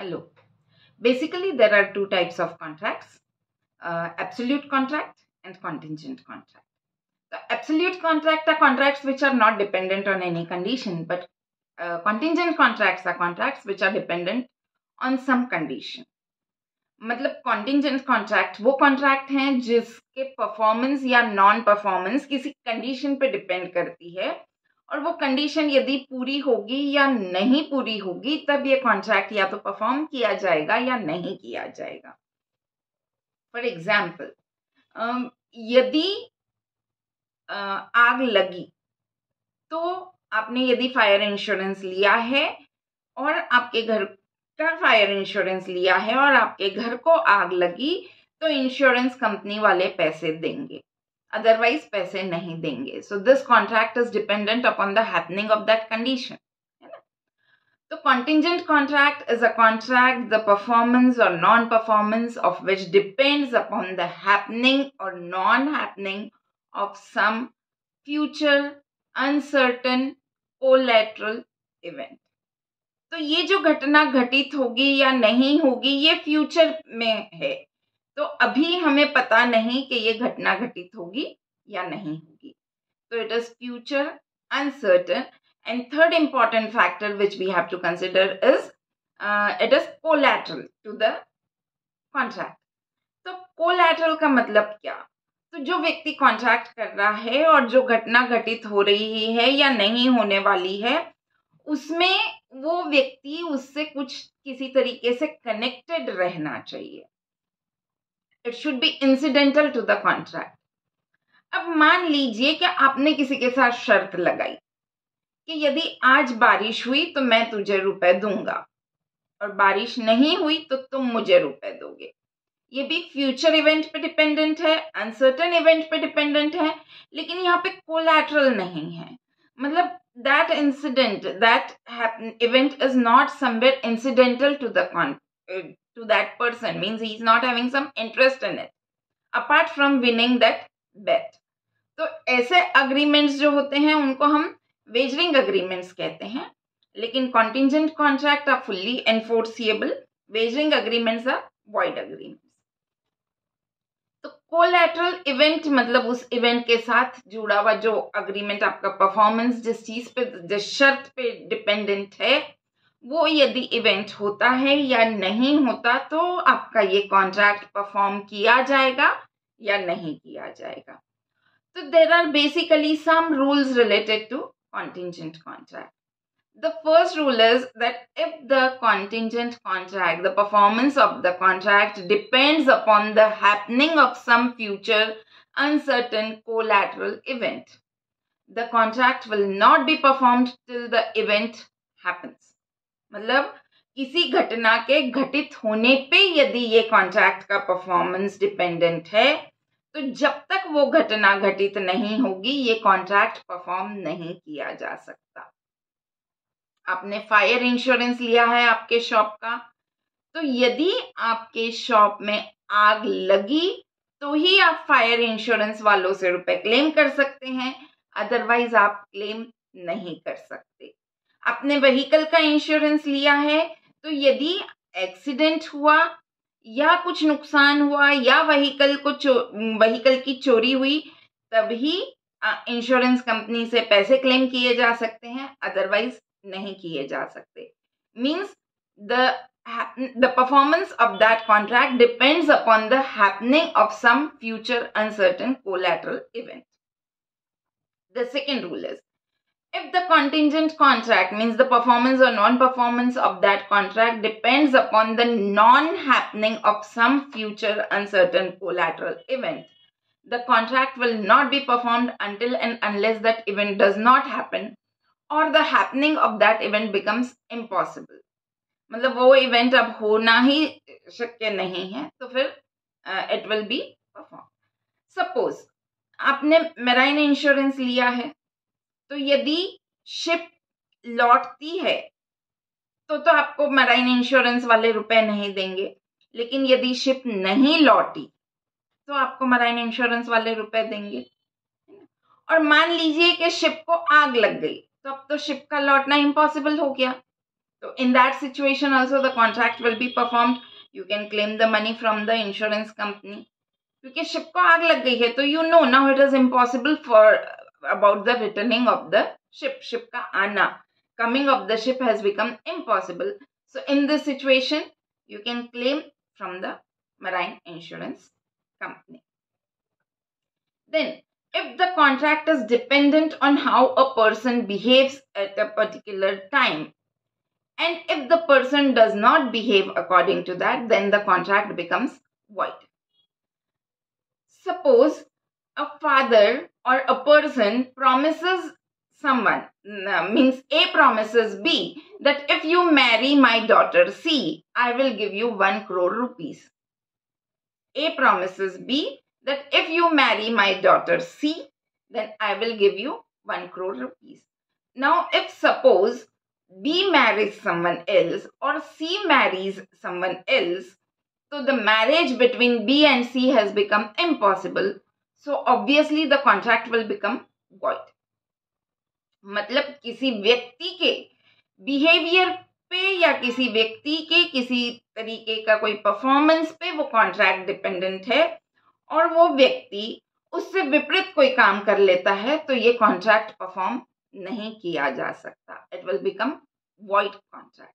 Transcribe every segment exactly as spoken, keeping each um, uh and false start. Hello. Basically, there are two types of contracts, uh, absolute contract and contingent contract. The absolute contract are contracts which are not dependent on any condition, but uh, contingent contracts are contracts which are dependent on some condition. मतलब contingent contract वो contract हैं जिसके performance या non performance किसी condition पे depend करती है और वो condition यदि पूरी होगी या नहीं पूरी होगी तब ये contract या तो perform किया जाएगा या नहीं किया जाएगा. For example, um, यदि uh, आग लगी तो आपने यदि fire insurance लिया है और आपके घर फायर इंश्योरेंस लिया है और आपके घर को आग लगी तो इंश्योरेंस कंपनी वाले पैसे देंगे, अदरवाइज पैसे नहीं देंगे. So this contract is dependent upon the happening of that condition, है ना. तो contingent contract is a contract the performance और non performance of which depends upon the happening और non happening of some future uncertain collateral event. तो ये जो घटना घटित होगी या नहीं होगी ये फ्यूचर में है, तो अभी हमें पता नहीं कि ये घटना घटित होगी या नहीं होगी. तो it is future uncertain. And third important factor which we have to consider is it is collateral to the contract. तो कोलैटरल का मतलब क्या? तो जो व्यक्ति कॉन्ट्रैक्ट कर रहा है और जो घटना घटित हो रही है या नहीं होने वाली है उसमें वो व्यक्ति उससे कुछ किसी तरीके से कनेक्टेड रहना चाहिए. It should be incidental to the contract. अब मान लीजिए कि आपने किसी के साथ शर्त लगाई कि यदि आज बारिश हुई तो मैं तुझे रुपए दूंगा और बारिश नहीं हुई तो तुम मुझे रुपए दोगे. ये भी फ्यूचर इवेंट पे डिपेंडेंट है, अनसर्टेन इवेंट पे डिपेंडेंट है, लेकिन यहाँ पे कोलैटरल नहीं है. मतलब that incident, that happen, event is not somewhere incidental to the con uh, to that person, means he is not having some interest in it apart from winning that bet. तो ऐसे agreements जो होते हैं उनको हम wagering agreements कहते हैं, लेकिन contingent contract are fully enforceable, wagering agreements are void agreements. तो कोलैटरल इवेंट मतलब उस इवेंट के साथ जुड़ा हुआ जो अग्रीमेंट, आपका परफॉर्मेंस जिस चीज पे, जिस शर्त पे डिपेंडेंट है, वो यदि इवेंट होता है या नहीं होता तो आपका ये कॉन्ट्रैक्ट परफॉर्म किया जाएगा या नहीं किया जाएगा. तो there are basically some rules related to contingent contract. The first rule is that if the contingent contract, the performance of the contract depends upon the happening of some future uncertain collateral event, the contract will not be performed till the event happens. मतलब किसी घटना के घटित होने पे यदि ये contract का performance dependent है तो जब तक वो घटना घटित नहीं होगी ये contract perform नहीं किया जा सकता. आपने फायर इंश्योरेंस लिया है आपके शॉप का, तो यदि आपके शॉप में आग लगी तो ही आप फायर इंश्योरेंस वालों से रुपए क्लेम कर सकते हैं, अदरवाइज आप क्लेम नहीं कर सकते. आपने व्हीकल का इंश्योरेंस लिया है तो यदि एक्सीडेंट हुआ या कुछ नुकसान हुआ या व्हीकल को व्हीकल की चोरी हुई तभी इंश्योरेंस कंपनी से पैसे क्लेम किए जा सकते हैं, अदरवाइज नहीं किए जा सकते. Means the The performance of that contract depends upon the happening of some future uncertain collateral event. The second rule is, if the contingent contract, means the performance or non-performance of that contract, depends upon the non-happening of some future uncertain collateral event, the contract will not be performed until and unless that event does not happen or the happening of that event becomes impossible. वो event अब होना ही शक्य नहीं है तो फिर it will be perform. Suppose आपने मैराइन इंश्योरेंस लिया है तो यदि शिप लौटती है तो तो आपको मैराइन इंश्योरेंस वाले रुपए नहीं देंगे, लेकिन यदि शिप नहीं लौटी तो आपको मैराइन इंश्योरेंस वाले रुपए देंगे. और मान लीजिए कि शिप को आग लग गई तो अब तो शिप का लौटना इम्पॉसिबल हो गया, So in that situation also the contract will be performed. You can claim the money from the insurance company. क्योंकि शिप को आग लग गई है तो you know now it is impossible for about the returning of the ship. Ship का आना, coming of the ship has become impossible. So in this situation you can claim from the marine insurance company. Then if the contract is dependent on how a person behaves at a particular time, and if the person does not behave according to that, then the contract becomes void. Suppose a father or a person promises someone, means A promises B that if you marry my daughter C, I will give you one crore rupees. A promises B that if you marry my daughter C, then I will give you one crore rupees. Now, if suppose B marries someone else or C marries someone else, so the marriage between B and C has become impossible. So obviously the contract will become void. मतलब किसी व्यक्ति के behaviour पे या किसी व्यक्ति के किसी तरीके का कोई परफॉर्मेंस पे वो कॉन्ट्रैक्ट डिपेंडेंट है और वो व्यक्ति उससे विपरीत कोई काम कर लेता है तो ये कॉन्ट्रैक्ट परफॉर्म नहीं किया जा सकता. It will become void contract.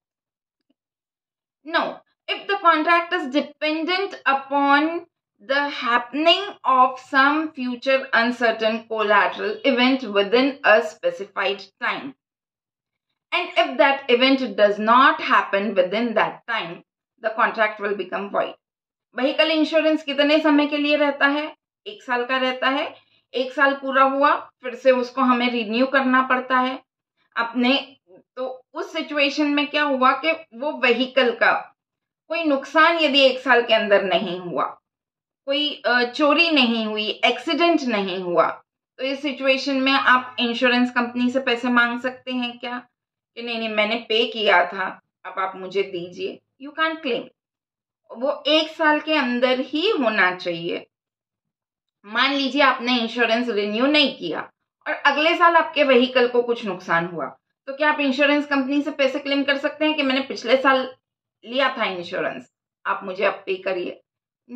No if the contract is dependent upon the happening of some future uncertain collateral event within a specified time, and if that event does not happen within that time, the contract will become void. Vehicle insurance कितने समय के लिए रहता है? एक साल का रहता है. एक साल पूरा हुआ फिर से उसको हमें रिन्यू करना पड़ता है अपने. तो उस सिचुएशन में क्या हुआ कि वो vehicle का कोई नुकसान यदि एक साल के अंदर नहीं हुआ, कोई चोरी नहीं हुई, एक्सीडेंट नहीं हुआ, तो इस सिचुएशन में आप इंश्योरेंस कंपनी से पैसे मांग सकते हैं क्या कि नहीं नहीं मैंने पे किया था अब आप मुझे दीजिए. You can claim. वो एक साल के अंदर ही होना चाहिए. मान लीजिए आपने इंश्योरेंस रिन्यू नहीं किया और अगले साल आपके व्हीकल को कुछ नुकसान हुआ, तो क्या आप इंश्योरेंस कंपनी से पैसे क्लेम कर सकते हैं कि मैंने पिछले साल लिया था इंश्योरेंस, आप मुझे अब पे करिए?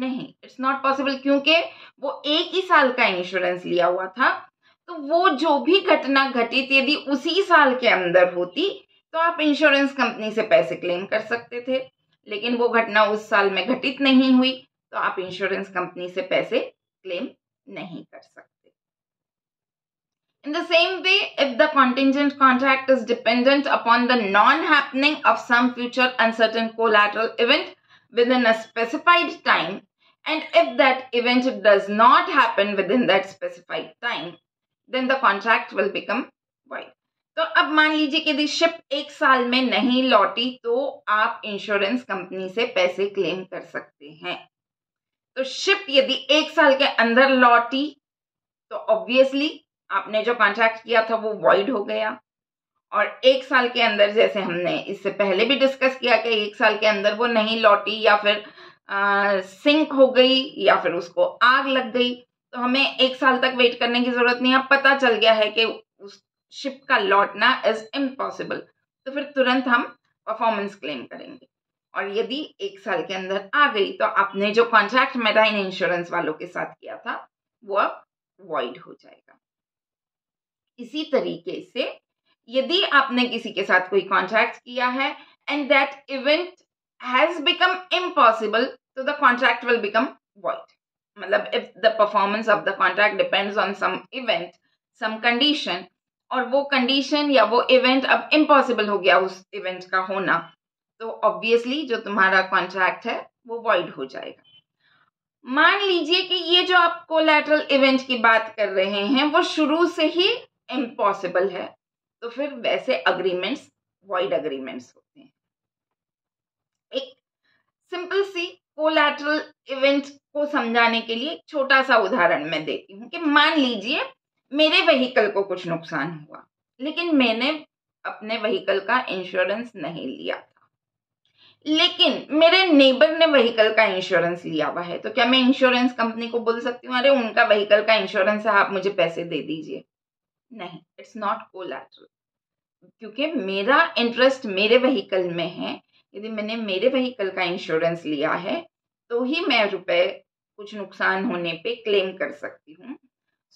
नहीं, इट्स नॉट पॉसिबल. क्योंकि वो एक ही साल का इंश्योरेंस लिया हुआ था तो वो जो भी घटना घटित यदि उसी साल के अंदर होती तो आप इंश्योरेंस कंपनी से पैसे क्लेम कर सकते थे, लेकिन वो घटना उस साल में घटित नहीं हुई तो आप इंश्योरेंस कंपनी से पैसे क्लेम नहीं कर सकते. In the same way if the contingent contract is dependent upon the non happening of some future uncertain collateral event within a specified time, and if that event does not happen within that specified time, then the contract will become void. तो अब मान लीजिए कि यदि ship एक साल में नहीं लौटी तो आप इंश्योरेंस कंपनी से पैसे क्लेम कर सकते हैं. तो शिप यदि एक साल के अंदर लौटी तो ऑब्वियसली आपने जो कॉन्ट्रैक्ट किया था वो वॉइड हो गया. और एक साल के अंदर, जैसे हमने इससे पहले भी डिस्कस किया कि एक साल के अंदर वो नहीं लौटी या फिर आ, सिंक हो गई या फिर उसको आग लग गई, तो हमें एक साल तक वेट करने की जरूरत नहीं है. पता चल गया है कि उस शिप का लौटना इज इम्पॉसिबल, तो फिर तुरंत हम परफॉर्मेंस क्लेम करेंगे. और यदि एक साल के अंदर आ गई तो आपने जो कॉन्ट्रैक्ट मैराइन इंश्योरेंस वालों के साथ किया था वो अब वॉइड हो जाएगा. इसी तरीके से यदि आपने किसी के साथ कोई कॉन्ट्रैक्ट किया है and that event has become impossible, तो the contract will become void. मतलब if the performance of the contract depends on some event, some condition, और वो कंडीशन या वो इवेंट अब इम्पॉसिबल हो गया उस इवेंट का होना, तो ऑब्वियसली जो तुम्हारा कॉन्ट्रैक्ट है वो वॉइड हो जाएगा. मान लीजिए कि ये जो आप कोलैटरल इवेंट की बात कर रहे हैं वो शुरू से ही इम्पॉसिबल है, तो फिर वैसे अग्रीमेंट्स वॉइड अग्रीमेंट्स होते हैं. एक सिंपल सी कोलैटरल इवेंट को समझाने के लिए छोटा सा उदाहरण मैं देती हूँ कि मान लीजिए मेरे व्हीकल को कुछ नुकसान हुआ लेकिन मैंने अपने व्हीकल का इंश्योरेंस नहीं लिया था, लेकिन मेरे नेबर ने व्हीकल का इंश्योरेंस लिया हुआ है, तो क्या मैं इंश्योरेंस कंपनी को बोल सकती हूँ अरे उनका व्हीकल का इंश्योरेंस है आप मुझे पैसे दे दीजिए? नहीं, इट्स नॉट कोलैटरल. क्योंकि मेरा इंटरेस्ट मेरे व्हीकल में है, यदि मैंने मेरे व्हीकल का इंश्योरेंस लिया है तो ही मैं रुपए कुछ नुकसान होने पे क्लेम कर सकती हूँ।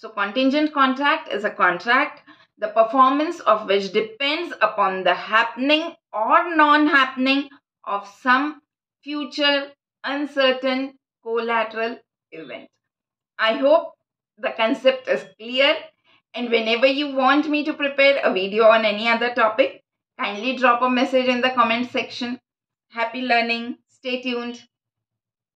सो contingent contract is a contract the performance of which depends upon the happening और non happening of some future uncertain collateral event. I hope the concept is clear, and whenever you want me to prepare a video on any other topic, kindly drop a message in the comment section. Happy learning. Stay tuned.